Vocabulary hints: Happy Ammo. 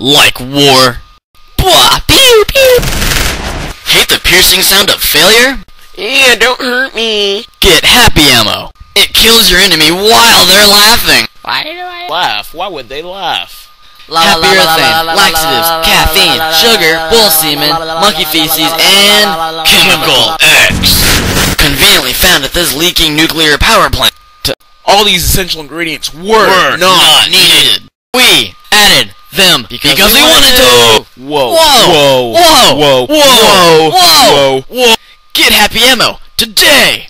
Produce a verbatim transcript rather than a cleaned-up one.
like war. Bwah, pew, pew. Hate the piercing sound of failure? Yeah, don't hurt me. Get Happy Ammo. It kills your enemy while they're laughing. Why do I laugh? Why would they laugh? Happier laxatives, caffeine, sugar, bull semen, monkey feces, and chemical X. Conveniently found at this leaking nuclear power plant. All these essential ingredients were, were not needed. We added them because, because we wanted to. Whoa! Whoa! Whoa! Whoa! Whoa! Whoa! Whoa! Whoa! Get Happy Ammo today.